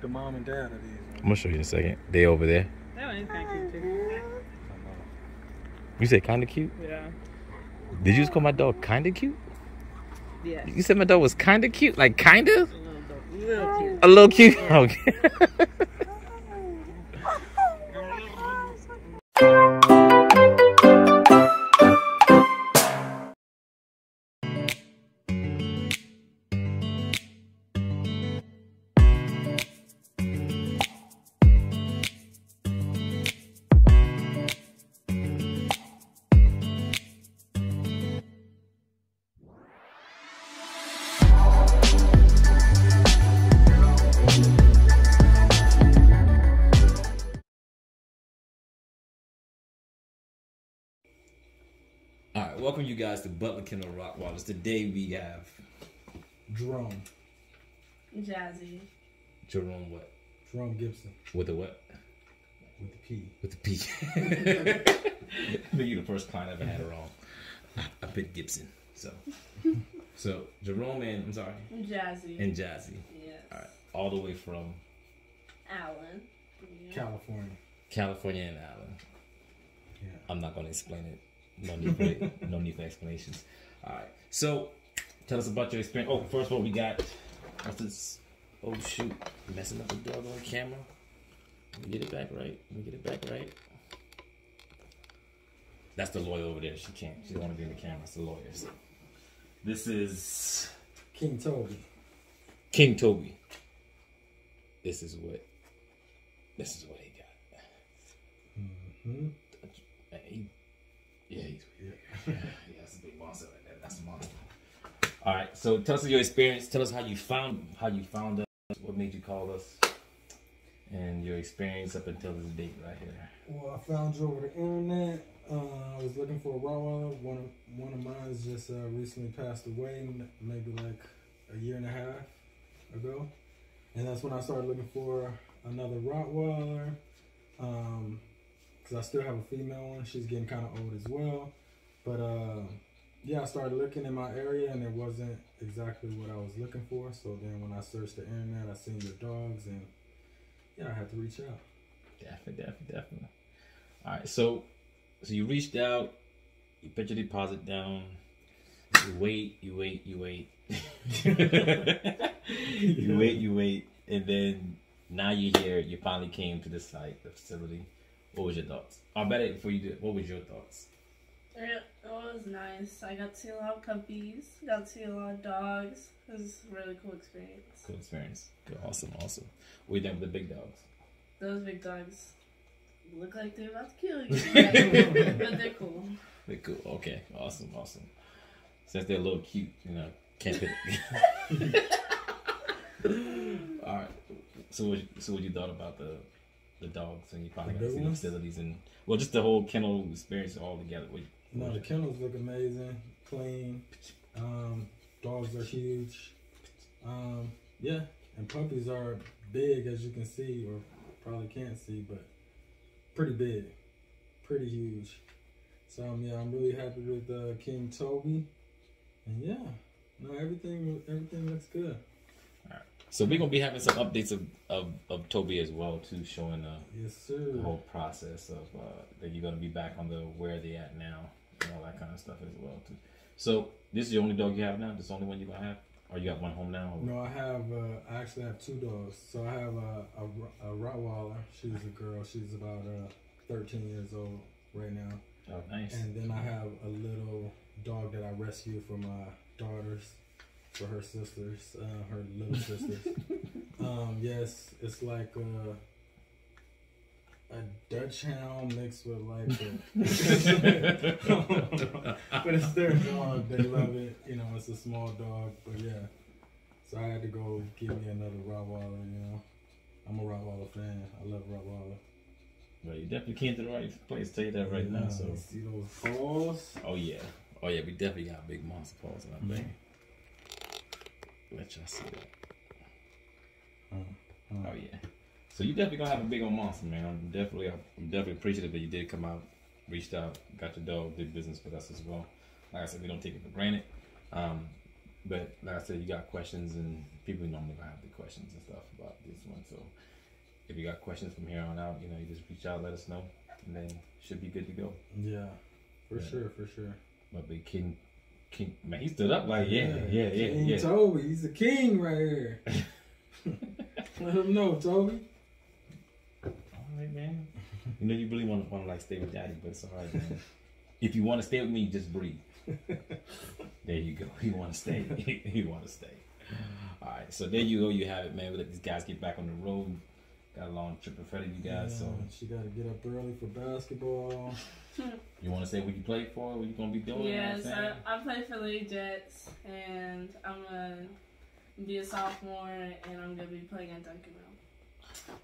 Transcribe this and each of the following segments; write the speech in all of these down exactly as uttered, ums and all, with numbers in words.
the mom and dad of these. I'm gonna show you in a second. They over there. That one is kind of cute too. You said kind of cute? Yeah. Did you just call my dog kind of cute? Yeah. You said my dog was kind of cute, like kind of. A little cute. A little cute. Yeah. Okay. Welcome you guys to Butler Kennels Rockwaters. Today we have Jerome. Jazzy. Jerome what? Jerome Gipson. With a what? With the P. With the P. I think you're the first client I've ever had wrong. I picked Gibson. So so Jerome and I'm sorry. Jazzy. And Jazzy. Yes. All right. All the way from Allen. Yeah. California. California and Allen. Yeah. I'm not gonna explain it. No need for no need for explanations. All right. So, tell us about your experience. Oh, first of all, we got what's this? Oh shoot, messing up the dog on camera. Let me get it back right. Let me get it back right. That's the lawyer over there. She can't. She don't want to be in the camera. It's the lawyers. This is King Toby. King Toby. This is what. This is what he got. Mm-hmm. He, Yeah, he's weird. Yeah, that's a big monster right there. That's a monster. All right, so tell us your experience. Tell us how you found how you found us. What made you call us? And your experience up until this date right here. Well, I found you over the internet. Uh, I was looking for a Rottweiler. One of one of mine's just uh, recently passed away, maybe like a year and a half ago, and that's when I started looking for another Rottweiler. Um, I still have a female one. She's getting kind of old as well, but uh, yeah, I started looking in my area and it wasn't exactly what I was looking for. So then when I searched the internet, I seen the dogs and yeah, I had to reach out. Definitely, definitely, definitely. All right, so so you reached out, you put your deposit down, you wait, you wait, you wait, you wait, you wait, and then now you're here. You finally came to the site, the facility. What was your thoughts? I bet it before you did. What was your thoughts? It was nice. I got to see a lot of puppies. Got to see a lot of dogs. It was a really cool experience. Cool experience. Good. Awesome. Awesome. What do you think of the big dogs? Those big dogs look like they're about to kill you, but they're cool. They're cool. Okay. Awesome. Awesome. Since they're a little cute, you know, can't pick. All right. So, what, so what you thought about the? The dogs and you probably got to see the facilities and well, just the whole kennel experience all together. What, what no, the kennels look amazing, clean. Um, dogs are huge. Um, yeah, and puppies are big as you can see, or probably can't see, but pretty big, pretty huge. So um, yeah, I'm really happy with uh, King Toby, and yeah, no, everything everything looks good. So we're gonna be having some updates of, of, of Toby as well too, showing uh, yes, sir. The whole process of uh, that you're gonna be back on the where they at now and all that kind of stuff as well too. So this is the only dog you have now? This is the only one you gonna have? Or you got one home now? Or? No, I have. Uh, I actually have two dogs. So I have a, a, a Rottweiler. She's a girl. She's about uh, thirteen years old right now. Oh, nice. And then I have a little dog that I rescued for my daughters. For her sisters, uh, her little sisters. um, yes, it's like a, a Dutch hound mixed with like a... But it's their dog, they love it. You know, it's a small dog, but yeah. So I had to go give me another Rottweiler, you know. I'm a Rottweiler fan, I love Rottweiler. Well, you definitely came to the right place, tell you that right yeah, now, so... See those paws? Oh yeah, oh yeah, we definitely got big monster paws in our mm-hmm. thing. Let y'all see that. Mm, mm. Oh yeah. So you definitely gonna have a big old monster, man. I'm definitely, I'm definitely appreciative that you did come out, reached out, got your dog, did business with us as well. Like I said, we don't take it for granted. Um, but like I said, you got questions, and people normally gonna have the questions and stuff about this one. So if you got questions from here on out, you know, you just reach out, let us know, and then should be good to go. Yeah, for yeah. sure, for sure. My big King, King, man, he stood up like, yeah, yeah, yeah, yeah. King yeah. Toby, he's the king right here. Let him know, Toby. All right, man. You know, you really want to, want to like stay with Daddy, but it's all right, man. If you want to stay with me, just breathe. There you go. You want to stay. You want to stay. All right, so there you go. You have it, man. We let these guys get back on the road. Got a long trip in front of you guys, yeah, so she got to get up early for basketball. You want to say what you played for? What you gonna be doing? Yes, you know I, I play for the Jets, and I'm gonna be a sophomore, and I'm gonna be playing at Duncanville. Yep.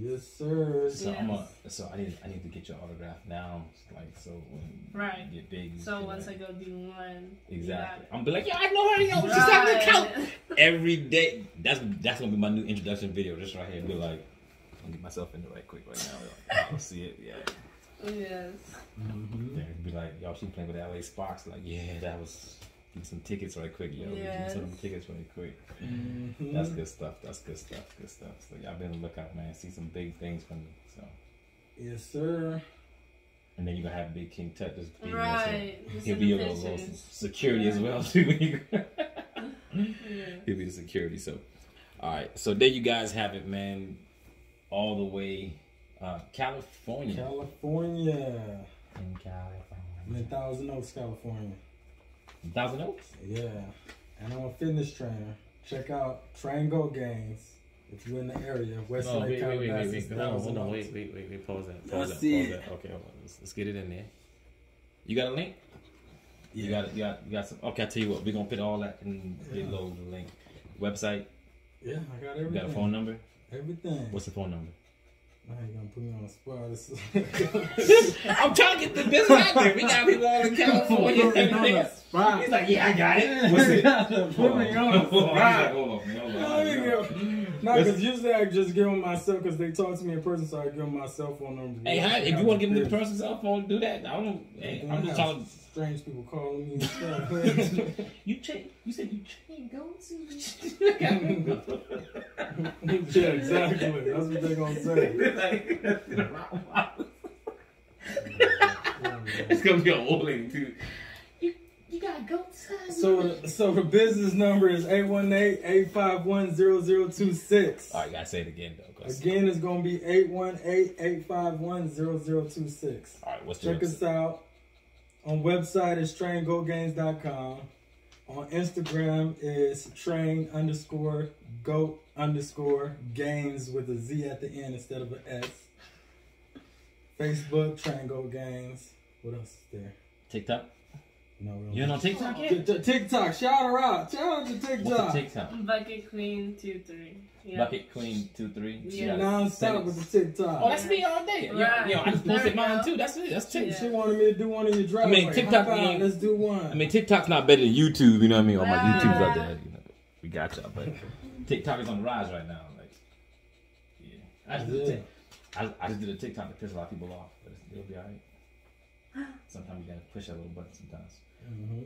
Yes, sir. So yes. I'm a, so I need I need to get your autograph now, like so when right. you get big. So once like, I go do one, exactly. I'm be like, yeah, I know her. Yo, she's on the couch every day. That's that's gonna be my new introduction video, just right here. Be like, I'm gonna get myself into right quick right now. Like, I don't see it, yeah. Yes. Mm-hmm. They'd be like, y'all, she playing with L A Sparks. Like, yeah, that was. Give some tickets right quick, yo. Yes. Give some tickets right quick. Mm-hmm. That's good stuff. That's good stuff. Good stuff. So y'all been on the lookout, man. See some big things from you. So. Yes, sir. And then you gonna have Big King Tut just be right. There, so he'll be your little, little security yeah. as well too. He'll be the security. So, all right. So there you guys have it, man. All the way. Uh, California. California. In California. I'm in Thousand Oaks, California. Thousand Oaks? Yeah. And I'm a fitness trainer. Check out Train Goat Gainz if you're in the area. West no, Lake, wait, wait, wait, wait, wait. No, no, wait, wait, wait, wait. Pause that. Pause that. Pause that. Okay, hold on. Let's, let's get it in there. You got a link? Yeah. You got it. You got, you got some. Okay, I'll tell you what. We're going to put all that in yeah. below the link. Website? Yeah, I got everything. You got a phone number? Everything. What's the phone number? I ain't gonna put me on the spot. I'm trying to get the business out there. We got people all in California. He's like, yeah, I got it. What's it? Put me on the spot. Hold on, hold on. No, because usually I just give them myself because they talk to me in person, so I give them my cell phone number. Hey, hi, if you want to give them the person's cell phone, do that. I don't. Hey, I'm just talking. Strange people calling me. And stuff. you change. You said you change goats. Yeah, exactly. That's what they're gonna say. Like, it's gonna be an old lady too. You you got goats. So so the business number is eight one eight, eight five one, zero zero two six. All right, you gotta say it again though. Again, it's gonna be eight one eight, eight five one, zero zero two six. All right, what's the check us out. On website is train goat gainz dot com. On Instagram is train underscore goat underscore gainz with a Z at the end instead of an S. Facebook, Train Goat Gainz. What else is there? TikTok? No, we don't. You don't know TikTok yet? TikTok, shout her out. Shout out to TikTok. What's the TikTok? Bucket Queen two three. Yep. Bucket Queen two three. Yeah. Now I'm set up with the TikTok. Oh, that's me all day. Right. Yo, yo, I just posted mine too. That's it. That's TikTok. She wanted me to do one in your driveway. I mean, TikTok. Ain't, let's do one. I mean, TikTok's not better than YouTube. You know what I mean? All my right. YouTube's out there. You know, we got y'all, but TikTok is on the rise right now. Like, yeah. I just did. Did a I, I just did a TikTok to piss a lot of people off, but it'll be all right. Sometimes you gotta push that little button. Sometimes. Mm-hmm.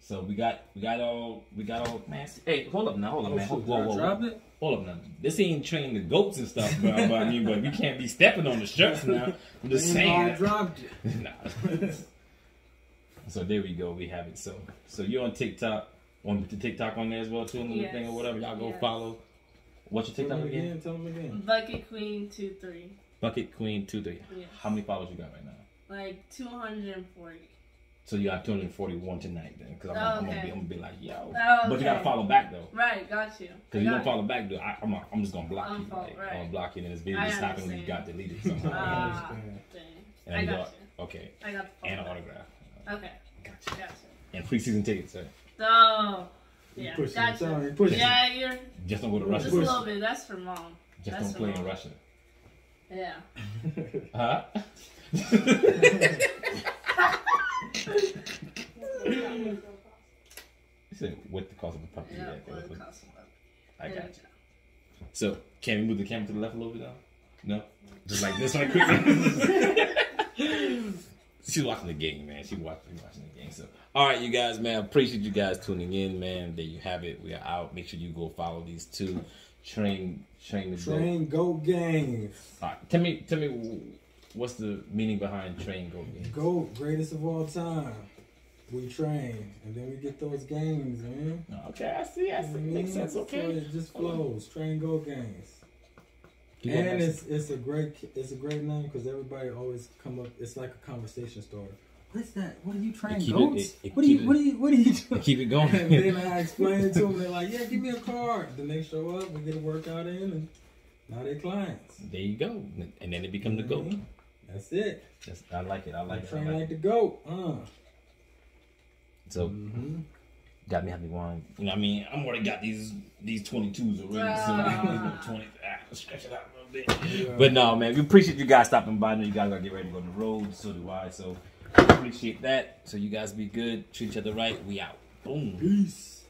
So we got we got all we got all man. Hey, hold up now, hold up oh, man. Whoa, whoa, whoa, drop whoa. It? Hold up now. This ain't training the goats and stuff, bro. I mean, but we can't be stepping on the shirts now. I'm just saying. I dropped it. Nah. So there we go. We have it. So so you're on TikTok. Want the TikTok on there as well too, and yes. thing or whatever. Y'all go yes. follow. What's your TikTok again? again? Tell them again. Bucket Queen two three. Bucket Queen two three. Yes. How many followers you got right now? Like two hundred forty. So you got two hundred forty-one tonight then, because I'm, oh, okay. I'm, I'm gonna be like, yo. Oh, okay. But you gotta follow back though. Right, got you. Because you don't follow back though, I, I'm, I'm just gonna block um, you. Like, right. I'm gonna block you, and this video is stopping when you got deleted. Somehow. Ah, and I you got, got you. Okay. I got the and an autograph. Okay. Gotcha. Gotcha. And preseason tickets, right? Oh. Yeah. You gotcha. You yeah, you're. Just don't go to Russia. Just a little bit. That's for mom. Just That's don't play mom. in Russia. Yeah. Huh? You said with the cost of the puppy. Yeah, yeah with the cost of the puppy. I got you. So, can we move the camera to the left a little bit now? No? Just like this right quickly? She's watching the game, man. She's watching, watching the game. So, all right, you guys, man. Appreciate you guys tuning in, man. There you have it. We are out. Make sure you go follow these two. Train Train Train Goat Gainz. Right, tell me tell me what's the meaning behind Train Goat Gainz? Goat, greatest of all time. We train and then we get those gains, man. Okay, I see, I see. Mm-hmm. Makes sense. Okay, so it just flows. Train Goat Gainz. Yeah, and it's it's a great it's a great name because everybody always come up. It's like a conversation starter. What's that? What are you training goats? It, it, it what, are you, it, what are you? What are you? What are you? Keep it going. And then I explain it to them. They're like, "Yeah, give me a card." Then they show up. We get a workout in, and now they're clients. There you go. And then it becomes the goat. That's it. That's, I like it. I like I it. Train I like, like it. The goat. Uh. So, mm-hmm. got me happy one. You know what I mean? I'm already got these these twenty-twos already. Uh, so I'm twenty. Ah, stretch it out a little bit. Yeah. But no, man, we appreciate you guys stopping by. I know you guys gotta get ready to go on the road. So do I. So we appreciate that. So you guys be good. Treat each other right. We out. Boom. Peace.